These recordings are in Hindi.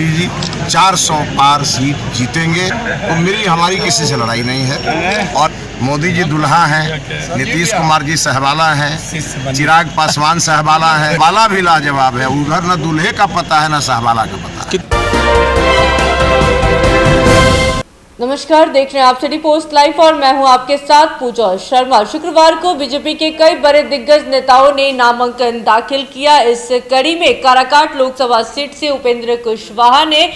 मोदी जी 400 पार सीट जीतेंगे। तो मेरी हमारी किसी से लड़ाई नहीं है। और मोदी जी दुल्हा हैं, नीतीश कुमार जी सहवाला हैं, चिराग पासवान सहवाला है, बाला भी लाजवाब है। उधर न दुल्हे का पता है न सहवाला का पता है। नमस्कार, देख रहे हैं आप सिटी पोस्ट लाइव और मैं हूं आपके साथ पूजा शर्मा। शुक्रवार को बीजेपी के कई बड़े दिग्गज नेताओं ने नामांकन दाखिल किया। इस कड़ी में काराकाट लोकसभा सीट से उपेंद्र कुशवाहा ने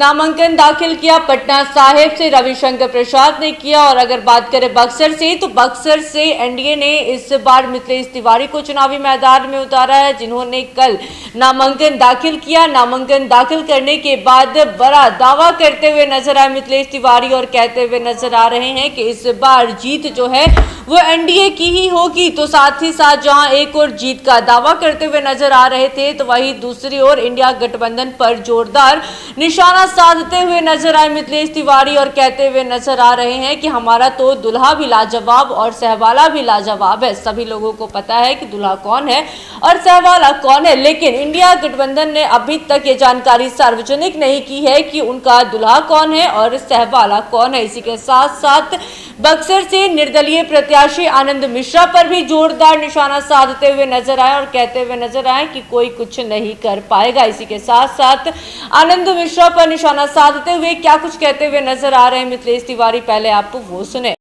नामांकन दाखिल किया, पटना साहिब से रविशंकर प्रसाद ने किया और अगर बात करें बक्सर से तो बक्सर से एनडीए ने इस बार मिथिलेश तिवारी को चुनावी मैदान में उतारा है, जिन्होंने कल नामांकन दाखिल किया। नामांकन दाखिल करने के बाद बड़ा दावा करते हुए नजर आए मिथिलेश तिवारी और कहते हुए नजर आ रहे हैं कि इस बार जीत जो है वो एनडीए की ही होगी। तो साथ ही साथ जहाँ एक और जीत का दावा करते हुए नजर आ रहे थे तो वहीं दूसरी ओर इंडिया गठबंधन पर जोरदार निशाना साधते हुए नजर आए मिथिलेश तिवारी और कहते हुए नजर आ रहे हैं कि हमारा तो दुल्हा भी लाजवाब और सहवाला भी लाजवाब है। सभी लोगों को पता है कि दुल्हा कौन है और सहवाला कौन है, लेकिन इंडिया गठबंधन ने अभी तक ये जानकारी सार्वजनिक नहीं की है कि उनका दुल्हा कौन है और सहवाला कौन है। इसी के साथ साथ बक्सर से निर्दलीय प्रत्याशी आनंद मिश्रा पर भी जोरदार निशाना साधते हुए नजर आए और कहते हुए नजर आए कि कोई कुछ नहीं कर पाएगा। इसी के साथ साथ आनंद मिश्रा पर निशाना साधते हुए क्या कुछ कहते हुए नजर आ रहे हैं मिथिलेश तिवारी, पहले आपको वो सुने।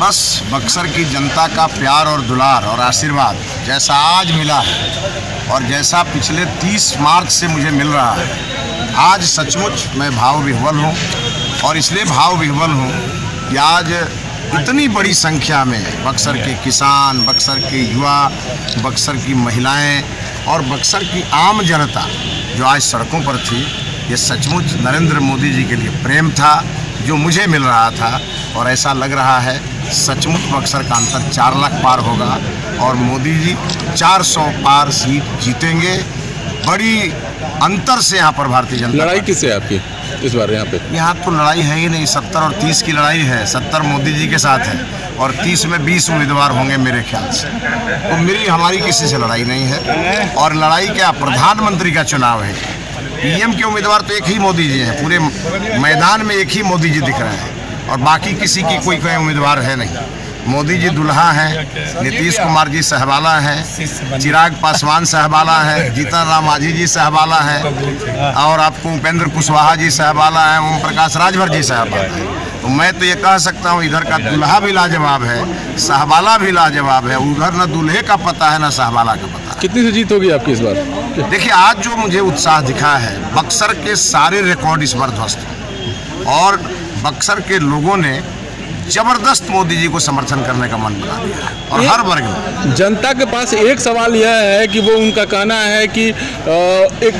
बस बक्सर की जनता का प्यार और दुलार और आशीर्वाद जैसा आज मिला है और जैसा पिछले 30 मार्च से मुझे मिल रहा है, आज सचमुच मैं भाव विह्वल हूँ। और इसलिए भाव विह्वल हूँ कि आज इतनी बड़ी संख्या में बक्सर के किसान, बक्सर के युवा, बक्सर की महिलाएँ और बक्सर की आम जनता जो आज सड़कों पर थी, ये सचमुच नरेंद्र मोदी जी के लिए प्रेम था जो मुझे मिल रहा था। और ऐसा लग रहा है सचमुच बक्सर का अंतर 4 लाख पार होगा और मोदी जी 400 पार सीट जीतेंगे। बड़ी अंतर से यहाँ पर भारतीय जनता। लड़ाई किससे आपकी इस बार यहाँ पे? यहाँ तो लड़ाई है ही नहीं, 70 और 30 की लड़ाई है। 70 मोदी जी के साथ है और 30 में 20 उम्मीदवार होंगे मेरे ख्याल से। तो मेरी हमारी किसी से लड़ाई नहीं है। और लड़ाई क्या, प्रधानमंत्री का चुनाव है, पीएम के उम्मीदवार तो एक ही मोदी जी हैं, पूरे मैदान में एक ही मोदी जी दिख रहे हैं और बाकी किसी की कोई उम्मीदवार है नहीं। मोदी जी दुल्हा हैं, नीतीश कुमार जी सहवाला हैं, चिराग पासवान सहवाला हैं, जीतन राम मांझी जी सहवाला हैं और आपको उपेंद्र कुशवाहा जी सहवाला हैं, ओम प्रकाश राजभर जी सहवाला हैं। तो मैं तो ये कह सकता हूँ इधर का दुल्हा भी लाजवाब है, सहवाला भी लाजवाब है। उधर न दुल्हे का पता है न सहवाला का पता है। कितनी से जीत होगी आपकी इस बार? देखिए, आज जो मुझे उत्साह दिखा है, बक्सर के सारे रिकॉर्ड इस बार ध्वस्त हैं और बक्सर के लोगों ने जबरदस्त मोदी जी को समर्थन करने का मन बना दिया है। और हर वर्ग में जनता के पास एक सवाल यह है कि वो उनका कहना है कि एक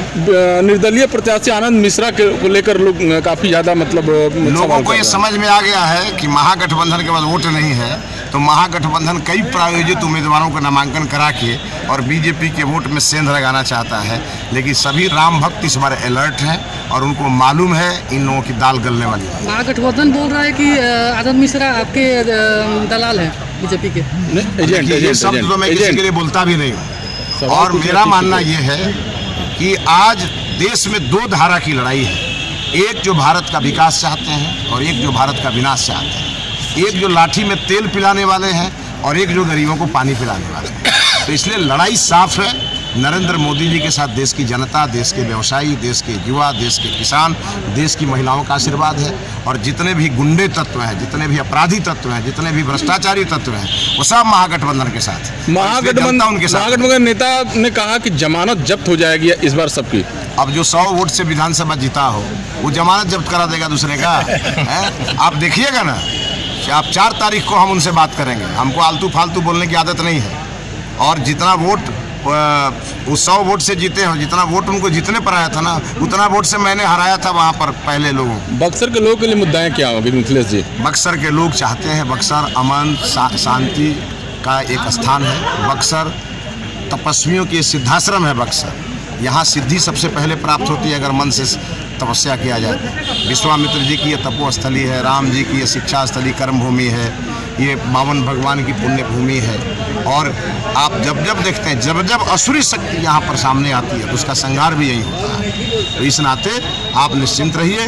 निर्दलीय प्रत्याशी आनंद मिश्रा को लेकर लोग काफ़ी ज़्यादा मतलब लोगों को ये समझ में आ गया है कि महागठबंधन के बाद वोट नहीं है तो महागठबंधन कई प्रायोजित उम्मीदवारों का नामांकन करा के और बीजेपी के वोट में सेंध लगाना चाहता है। लेकिन सभी राम भक्त इस बार अलर्ट हैं और उनको मालूम है इन लोगों की दाल गलने वाली है। महागठबंधन बोल रहा है कि आनंद मिश्रा आपके दलाल है बीजेपी के, ये सब तो मैं किसी के लिए बोलता भी नहीं हूँ। और मेरा मानना ये है कि आज देश में 2 धारा की लड़ाई है, एक जो भारत का विकास चाहते हैं और एक जो भारत का विनाश चाहते हैं, एक जो लाठी में तेल पिलाने वाले हैं और एक जो गरीबों को पानी पिलाने वाले हैं। तो इसलिए लड़ाई साफ है। नरेंद्र मोदी जी के साथ देश की जनता, देश के व्यवसायी, देश के युवा, देश के किसान, देश की महिलाओं का आशीर्वाद है। और जितने भी गुंडे तत्व हैं, जितने भी अपराधी तत्व हैं, जितने भी भ्रष्टाचारी तत्व हैं, वो सब महागठबंधन के साथ। महागठबंधन नेता ने कहा कि जमानत जब्त हो जाएगी इस बार सबकी। अब जो 100 वोट से विधानसभा जीता हो वो जमानत जब्त करा देगा दूसरे का? आप देखिएगा ना, आप 4 तारीख को हम उनसे बात करेंगे। हमको आलतू फालतू बोलने की आदत नहीं है। और जितना वोट वो 100 वोट से जीते हो, जितना वोट उनको जीतने पर आया था ना, उतना वोट से मैंने हराया था वहाँ पर पहले लोगों। बक्सर के लोग के लिए मुद्दा है क्या होगी मिथिलेश जी? बक्सर के लोग चाहते हैं बक्सर अमन शांति का एक स्थान है, बक्सर तपस्वियों के सिद्धाश्रम है। बक्सर यहाँ सिद्धि सबसे पहले प्राप्त होती है अगर मन से तपस्या किया जाए। विश्वामित्र जी की यह तपोस्थली है, राम जी की यह शिक्षास्थली कर्मभूमि है, ये बावन भगवान की पुण्य भूमि है। और आप जब देखते हैं, जब असुरी शक्ति यहाँ पर सामने आती है तो उसका संहार भी यही होता है। तो इस नाते आप निश्चिंत रहिए,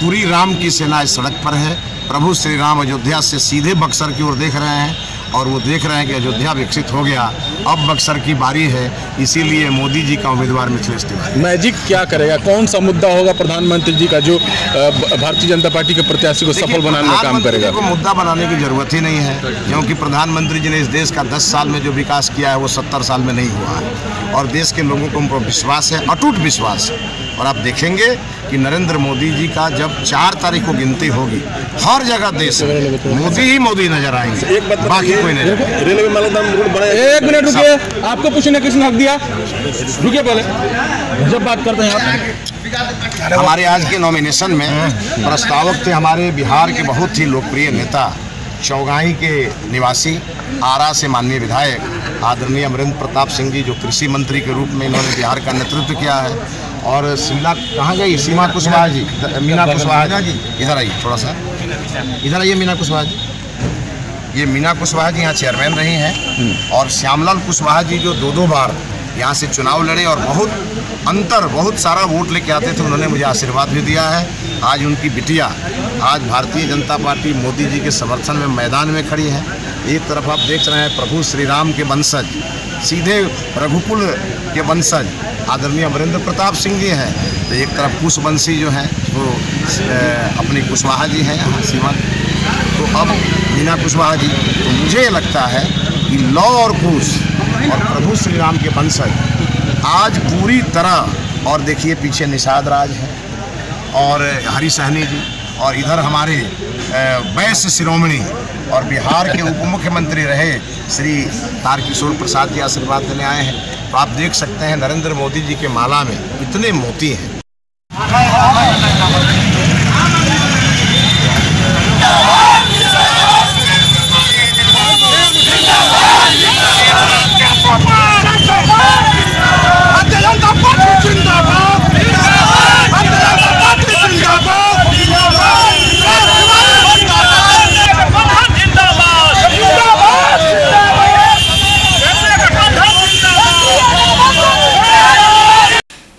पूरी राम की सेना इस सड़क पर है। प्रभु श्री राम अयोध्या से सीधे बक्सर की ओर देख रहे हैं और वो देख रहे हैं कि अयोध्या विकसित हो गया, अब बक्सर की बारी है। इसीलिए मोदी जी का उम्मीदवार मिथिलेश तिवारी। मैजिक क्या करेगा, कौन सा मुद्दा होगा प्रधानमंत्री जी का जो भारतीय जनता पार्टी के प्रत्याशी को सफल बनाने का काम करेगा? को मुद्दा बनाने की जरूरत ही नहीं है, क्योंकि प्रधानमंत्री जी ने इस देश का 10 साल में जो विकास किया है वो 70 साल में नहीं हुआ है। और देश के लोगों को उन पर विश्वास है, अटूट विश्वास है। और आप देखेंगे कि नरेंद्र मोदी जी का जब 4 तारीख को गिनती होगी, हर जगह देश मोदी ही मोदी नजर आएंगे, बाकी कोई नहीं। रेलवे मालूम एक मिनट रुकिए, आपको पूछने किसने हक दिया? रुकिए पहले, जब बात करते हैं आप। हमारे आज के नॉमिनेशन में प्रस्तावक थे हमारे बिहार के बहुत ही लोकप्रिय नेता, चौगाई के निवासी, आरा से माननीय विधायक आदरणीय अमरेंद्र प्रताप सिंह जी, जो कृषि मंत्री के रूप में इन्होंने बिहार का नेतृत्व किया है। और शिमला कहाँ गई सीमा कुशवाहा जी, मीना कुशवाहा जी, इधर आइए थोड़ा सा, इधर आइए मीना कुशवाहा जी। ये मीना कुशवाहा जी यहाँ चेयरमैन रही हैं। और श्यामलाल कुशवाहा जी जो 2-2 बार यहाँ से चुनाव लड़े और बहुत सारा वोट लेके आते थे, उन्होंने मुझे आशीर्वाद भी दिया है। आज उनकी बिटिया आज भारतीय जनता पार्टी मोदी जी के समर्थन में मैदान में खड़ी है। एक तरफ आप देख रहे हैं प्रभु श्री राम के वंशज, सीधे रघुकुल के वंशज आदरणीय अमरेंद्र प्रताप सिंह जी हैं, तो एक तरफ कुशवंशी जो हैं वो अपनी कुशवाहा जी हैं यहाँ सीमा, तो अब मीना कुशवाहा जी। तो मुझे लगता है कि लौ और कुश और प्रभु श्री राम के वंशज आज पूरी तरह, और देखिए पीछे निषाद राज हैं और हरी सहनी जी, और इधर हमारे वैश्य शिरोमणि और बिहार के उप मुख्यमंत्री रहे श्री तारकिशोर प्रसाद जी आशीर्वाद देने आए हैं। तो आप देख सकते हैं नरेंद्र मोदी जी के माला में इतने मोती हैं।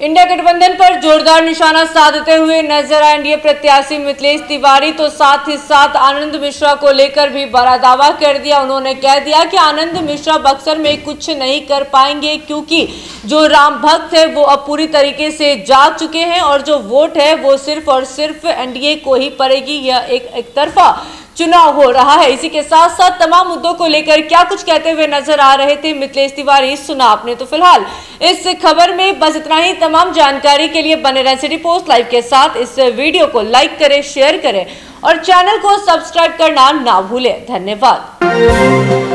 इंडिया गठबंधन पर जोरदार निशाना साधते हुए नजर आए एनडीए प्रत्याशी मिथिलेश तिवारी, तो साथ ही साथ आनंद मिश्रा को लेकर भी बड़ा दावा कर दिया। उन्होंने कह दिया कि आनंद मिश्रा बक्सर में कुछ नहीं कर पाएंगे, क्योंकि जो राम भक्त है वो अब पूरी तरीके से जाग चुके हैं और जो वोट है वो सिर्फ और सिर्फ एनडीए को ही पड़ेगी। यह एक तरफा चुनाव हो रहा है। इसी के साथ साथ तमाम मुद्दों को लेकर क्या कुछ कहते हुए नजर आ रहे थे मिथिलेश तिवारी, सुना आपने। तो फिलहाल इस खबर में बस इतना ही। तमाम जानकारी के लिए बने रहें सिटी पोस्ट लाइव के साथ। इस वीडियो को लाइक करें, शेयर करें और चैनल को सब्सक्राइब करना ना भूलें। धन्यवाद।